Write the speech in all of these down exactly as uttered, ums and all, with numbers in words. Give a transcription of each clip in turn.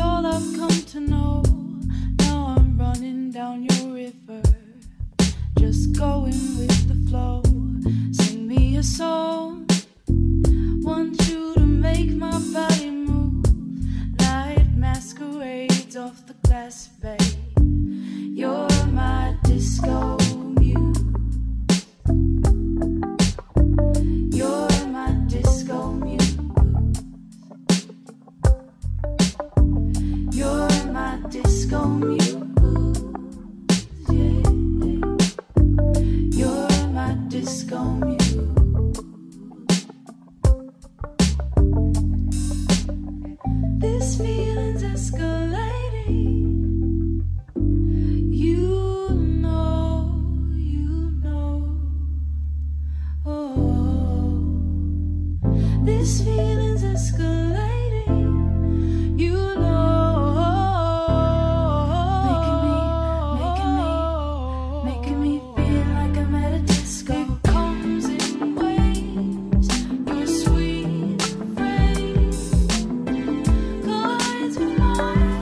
All off the glass, babe. You're my disco muse. You're my disco muse. You're my disco muse. Yeah. You're my disco muse. This feeling's escalating. You know, you know. Oh, this feeling's escalating. You know, making me, making me, making me feel like I'm at a disco. It comes in waves. Your sweet face. It's mine.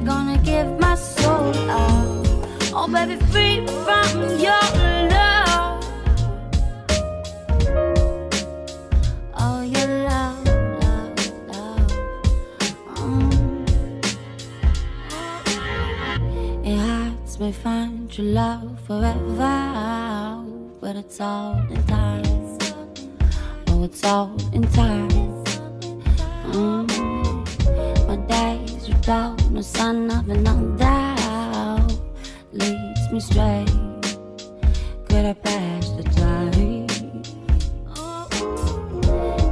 never gonna give my soul up. Oh baby, free from your love. Oh your love, love, love. Mm. It hurts me, find your love forever, but it's all in time. Oh, it's all in time. Mm. My days without no sun of another doubt leads me straight. Could I pass the time?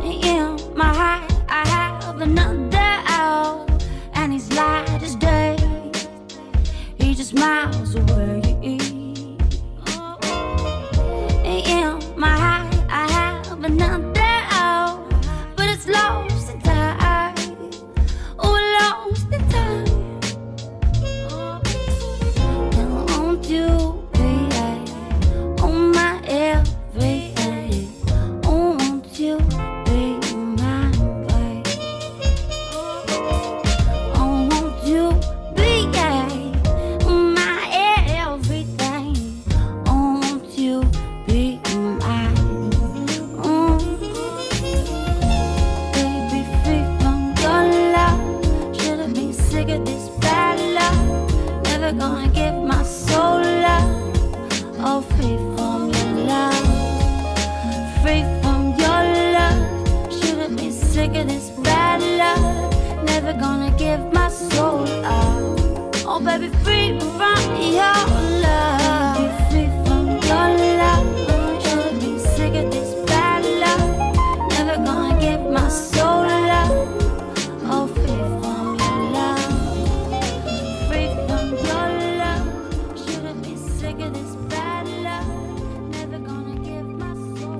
And in my heart I have another doubt, and he's light as day. He just miles away. And in my heart I have another doubt, but it's lost in time. Oh, lost in time. And won't you be on my everything? Oh, won't you be my way? Oh, won't you be my everything? Oh, won't you be my baby, free from your love. Should've been sick of this bad love. Never gonna give my soul up. Oh, free from your love. Free from your love. Should've been sick of this bad love. Never gonna give my soul up. Oh baby, free from your love. Baby, free from your love. Should've been sick of this bad love. Never gonna give my soul up. Oh, free from your love. Free from your love. Should've been sick of this bad love. Never gonna give my soul up.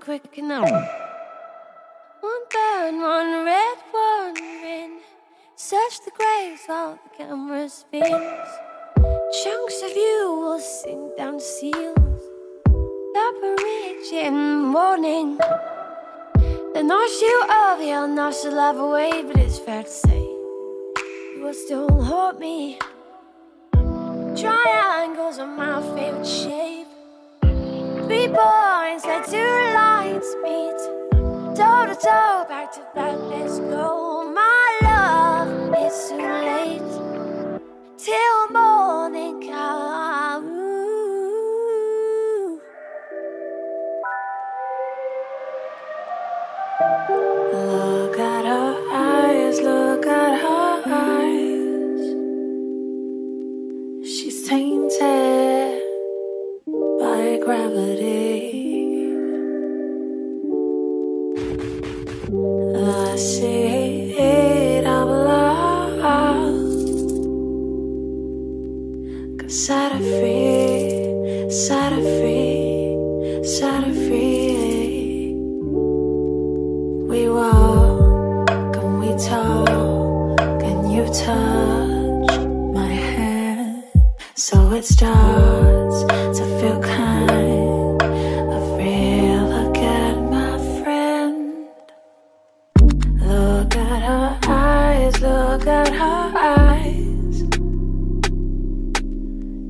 Quick enough. One burn, one red, one rin. Search the graves while the camera spins. Chunks of you will sink down seals. Upper reach in morning. The nosh you of your nosh shall have away, but it's fair to say you will still haunt me. Triangles are my favorite shape. Three points that two lines meet. Toe to toe, back to back, let's go. My love, it's too late. Till morning comes. Look at her eyes, look at her eyes. She's tainted by gravity. I see it, I'm alive. 'Cause set her free, set her free, set her free. We walk and we talk, and you touch my hand. So it starts to feel kind of real again, my friend. Look at her eyes, look at her eyes.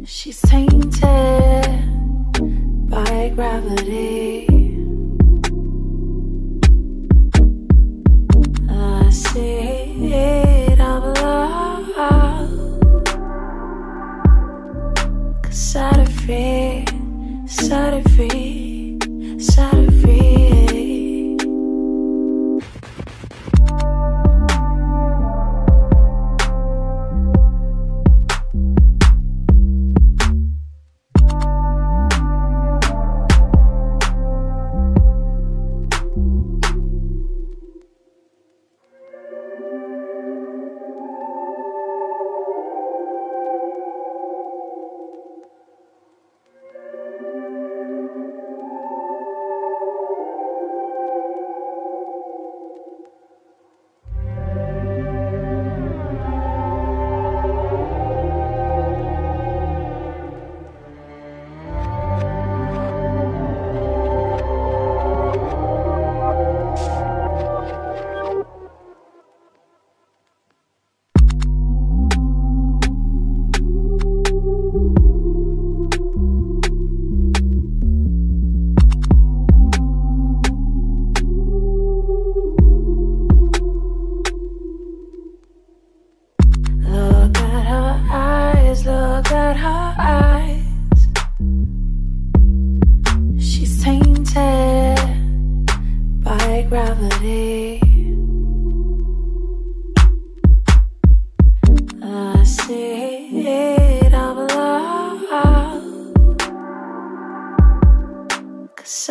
She's tainted by gravity. I see it, I'm alive. 'Cause I don't feel.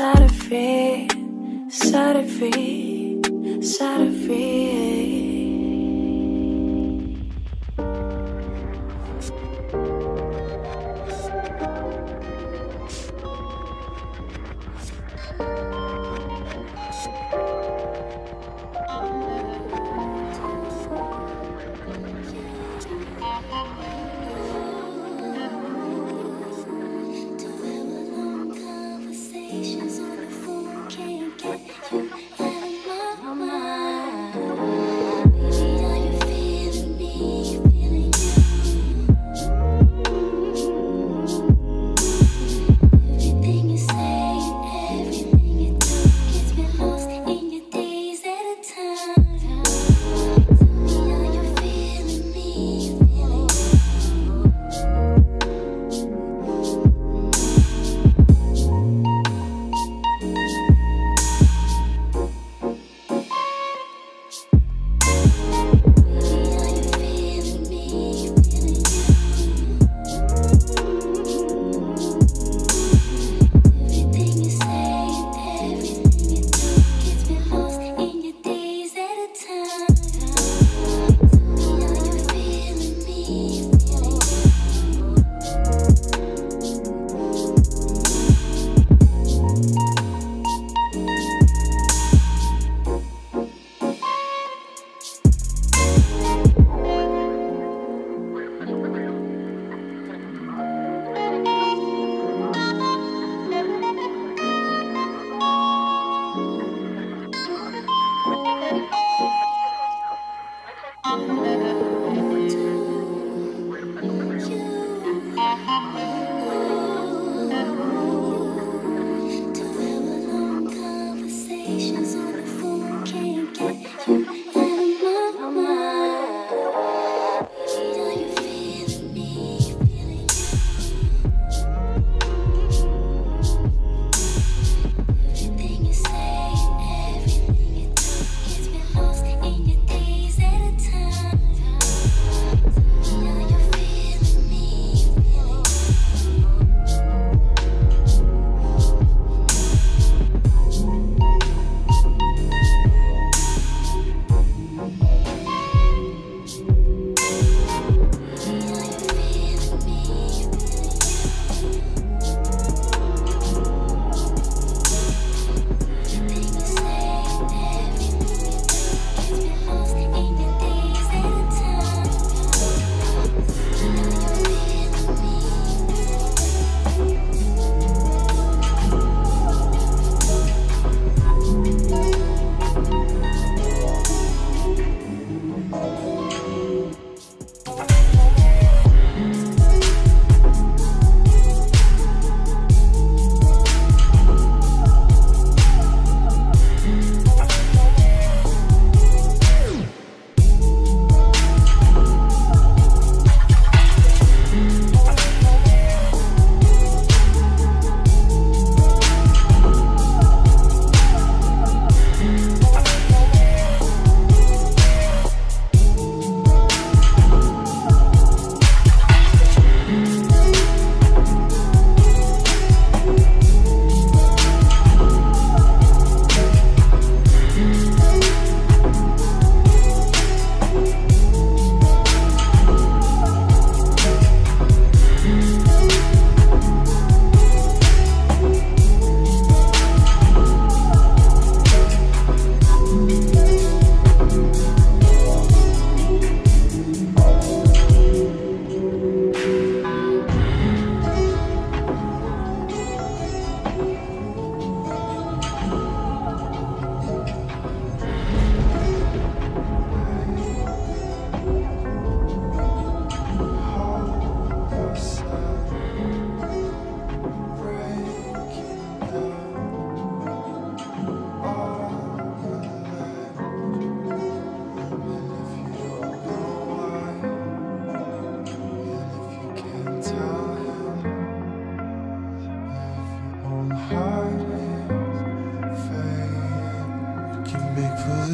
Set it free, set it free. Out of my mind.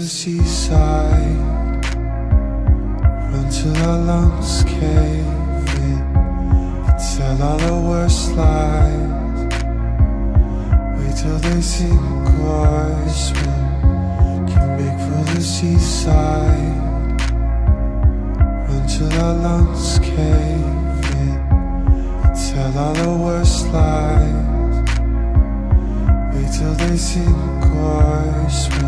seaside, run till our lungs cave in, tell all the worst lies, wait till they sink or swim. Can make for the seaside, run till our lungs cave in, tell all the worst lies, wait till they sink or swim.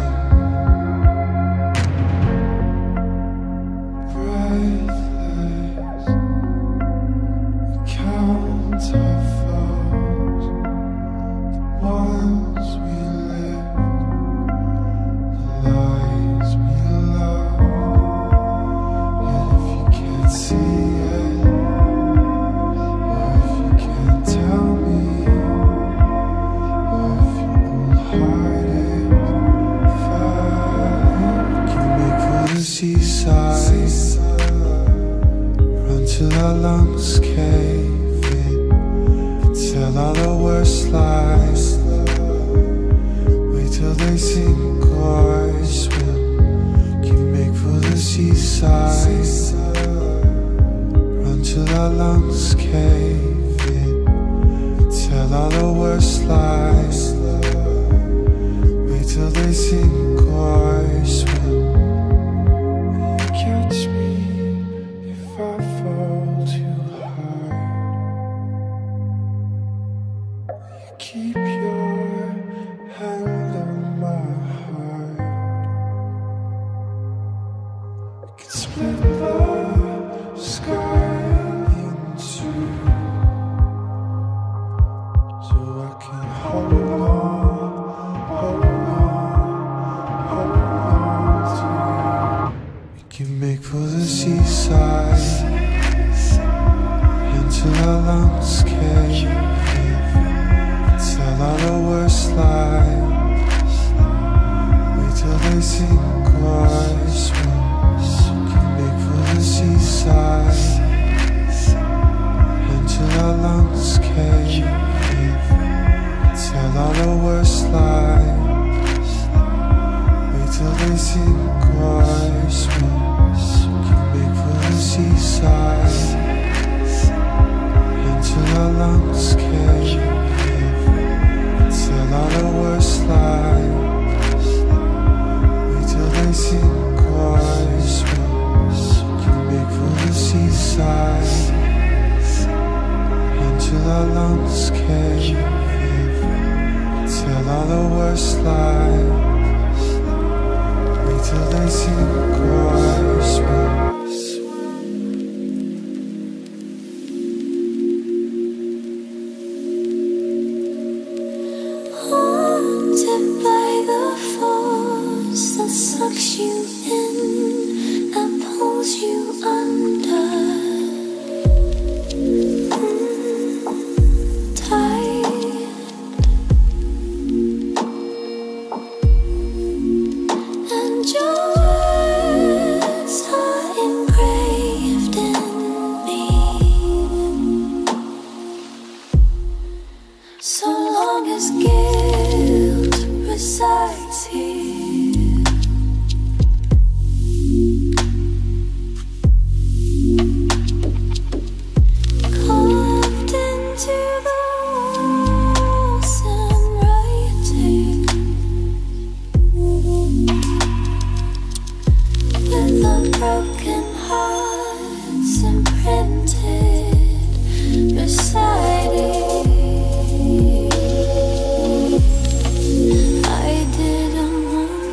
I didn't want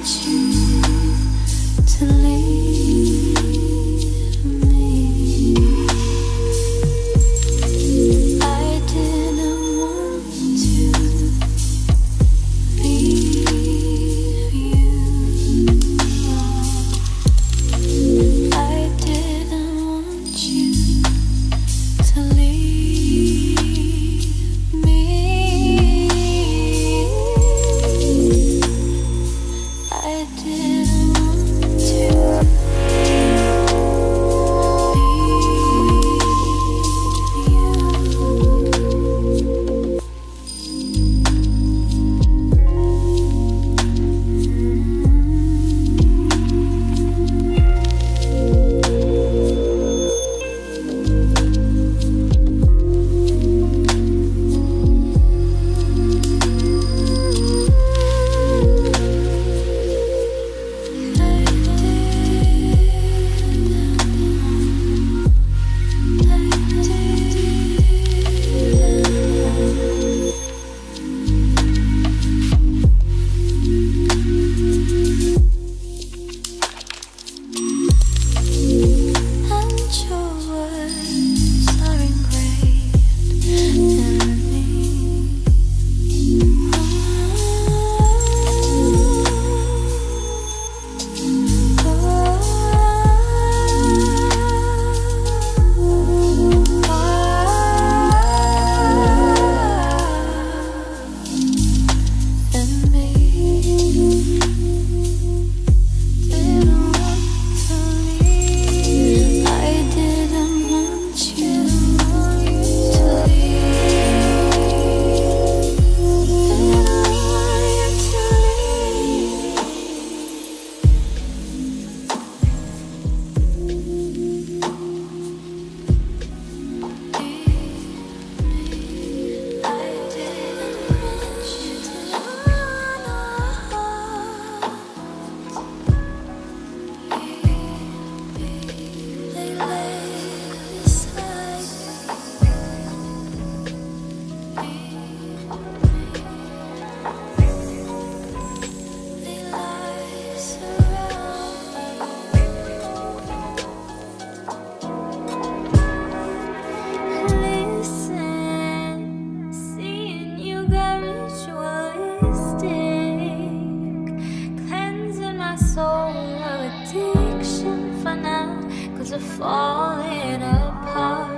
falling apart.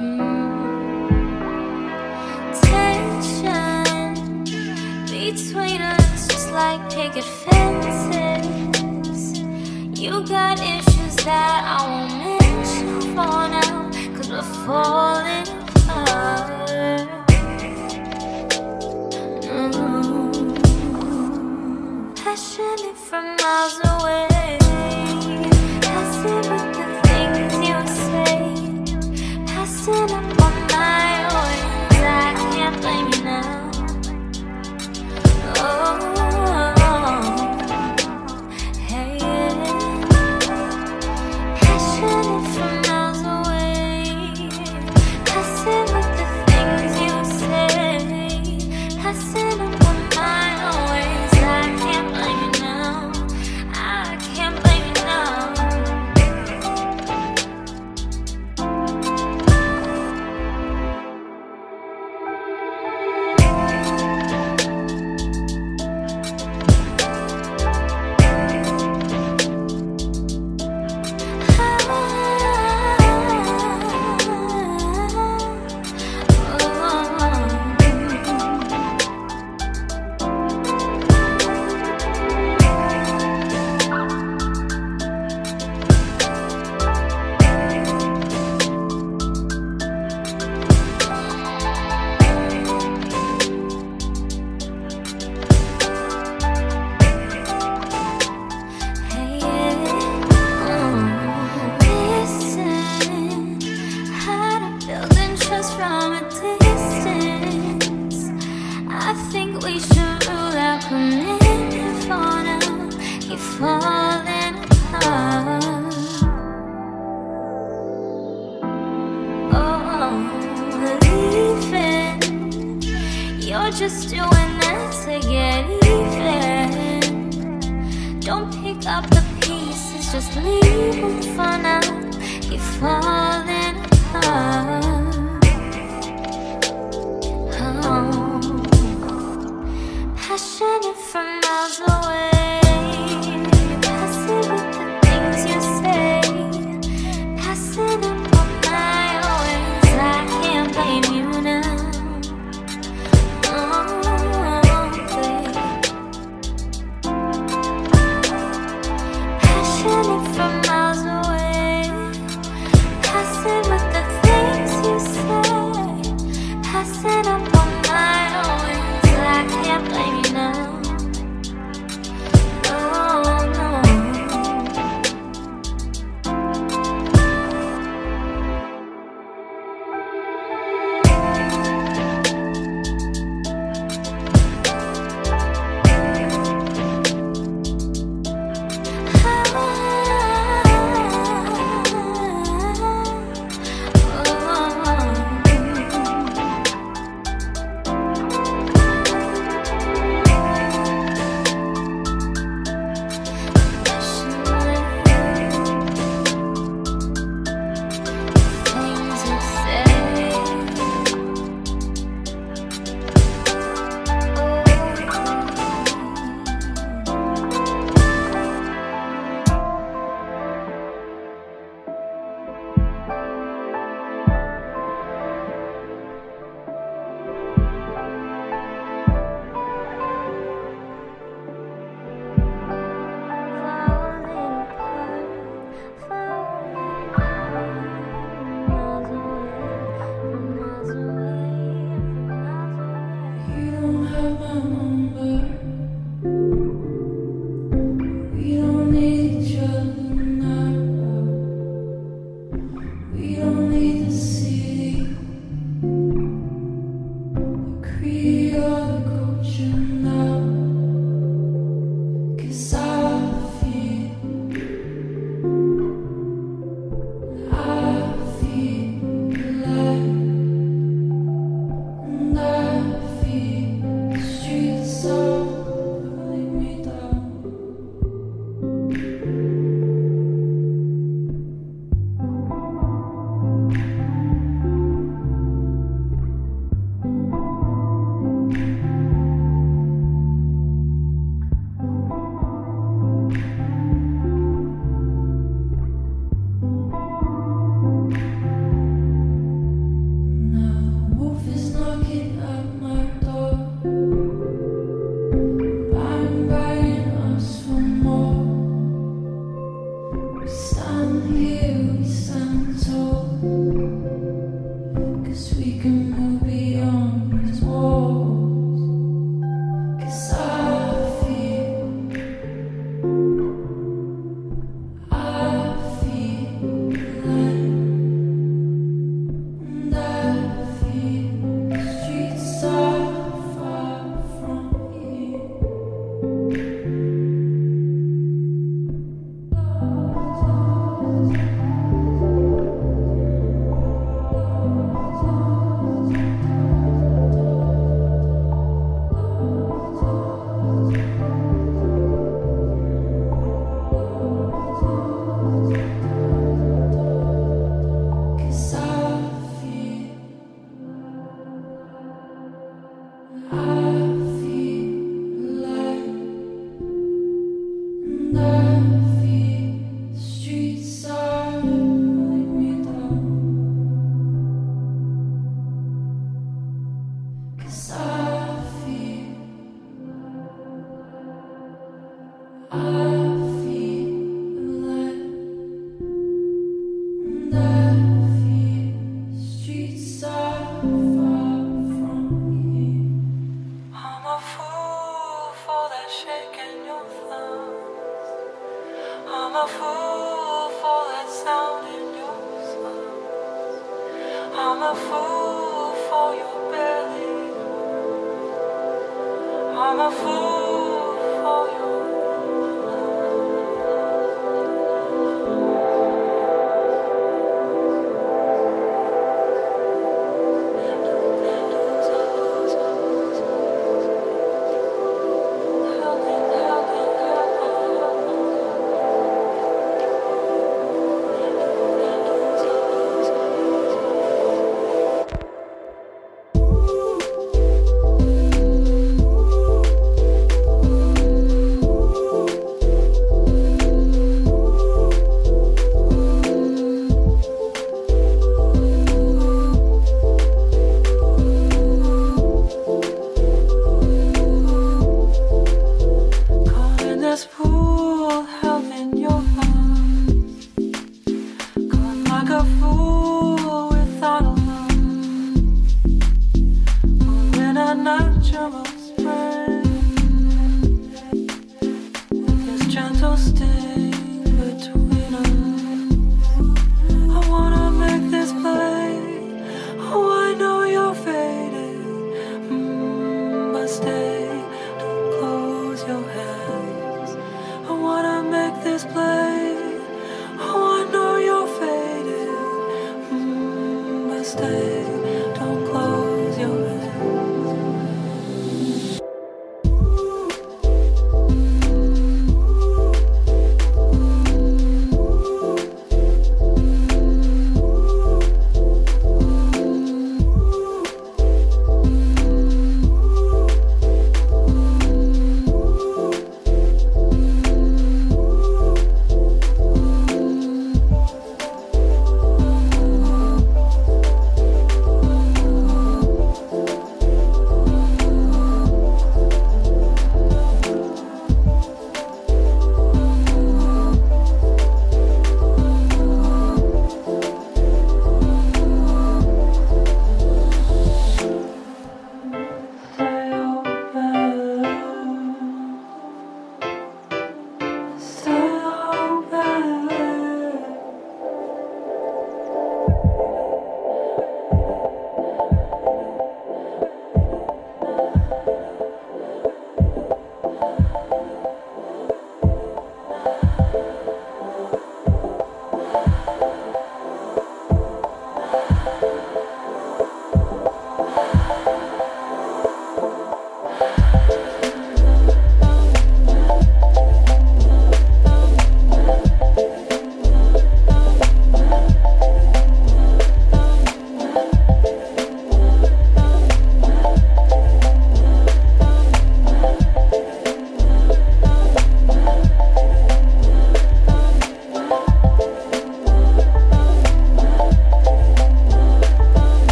mm. Tension between us, just like picket fences. You got issues that I won't mention for now, 'cause we're falling apart. Passionate from miles away, I see what the things you say, passing up on my ways. I can't blame you now. Oh, hey, yeah. Passionate from miles away, I see what the things you say, passing up. Just doing that to get even. Don't pick up the pieces, just leave them for now. You're falling apart. Oh. Passionate from miles away. From miles away, I see what the things you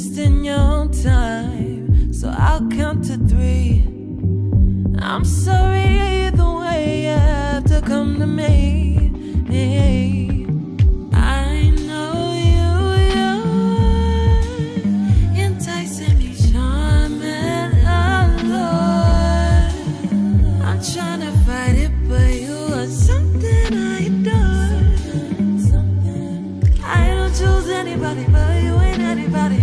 wasting your time, so I'll count to three. I'm sorry the way you have to come to me. Hey. I know you, you're enticing me, charming allure. I'm trying to fight it, but you are something I adore. I don't choose anybody but you and anybody.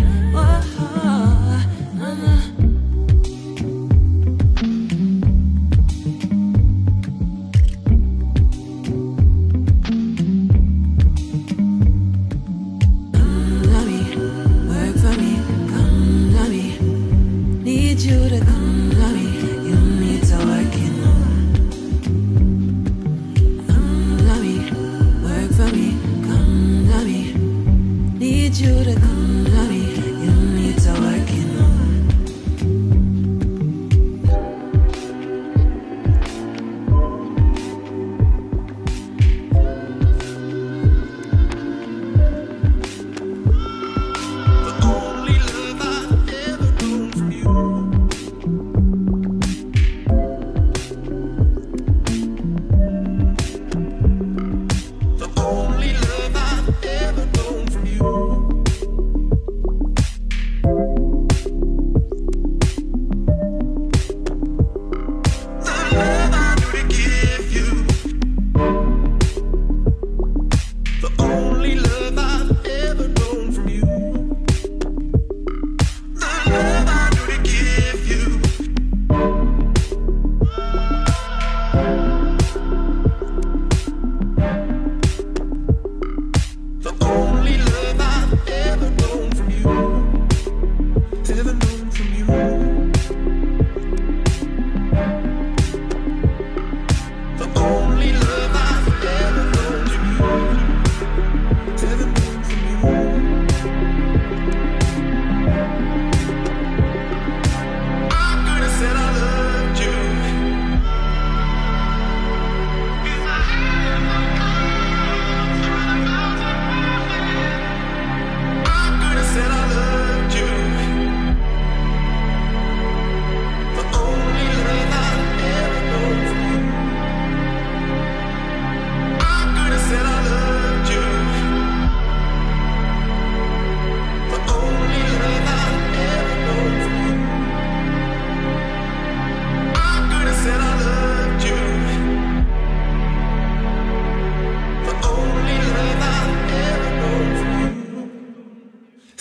You to come love me, you need to work it more. Come love me, work for me, come love me. Need you to come love me, you need to work it more.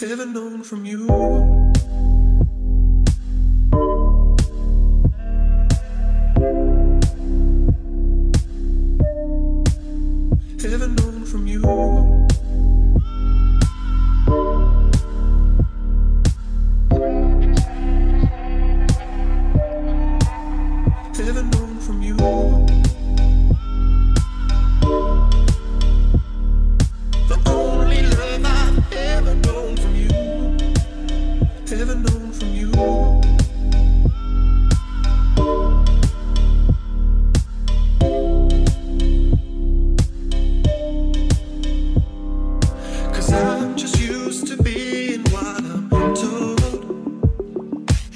Ever known from you. Ever known from you. Ever known from you. Ever known from you. Cause I'm just used to being what I'm told.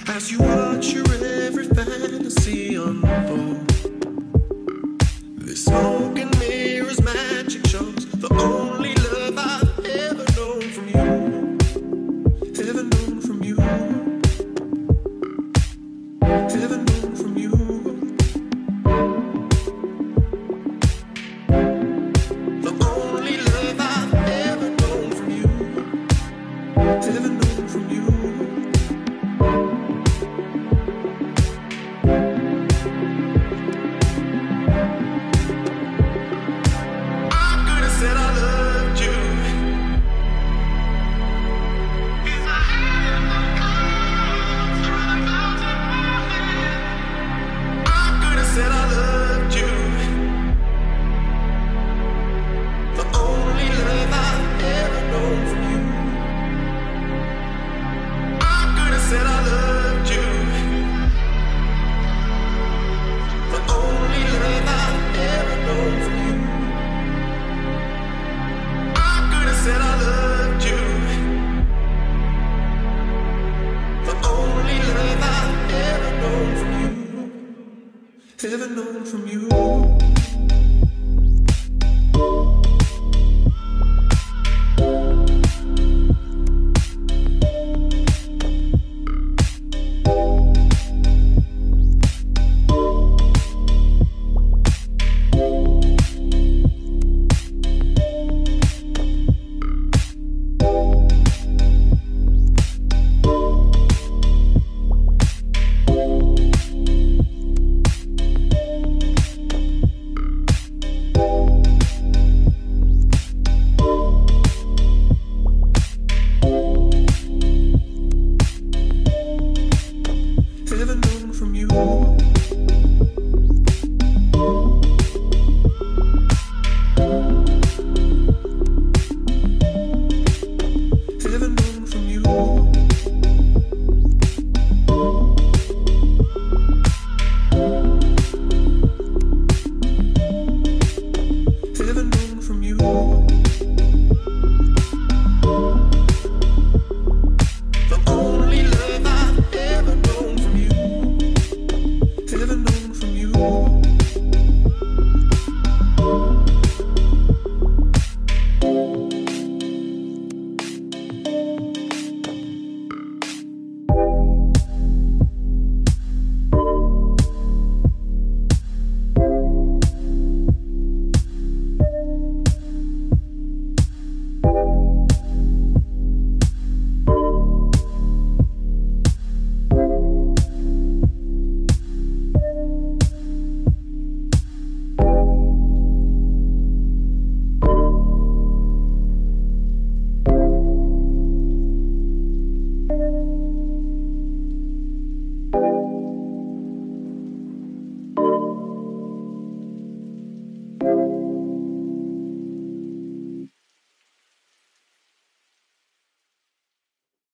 As you watch your every fantasy unfold, the smoke and mirrors magic shows the only love I've ever known from you. Ever known from you. heaven known from you.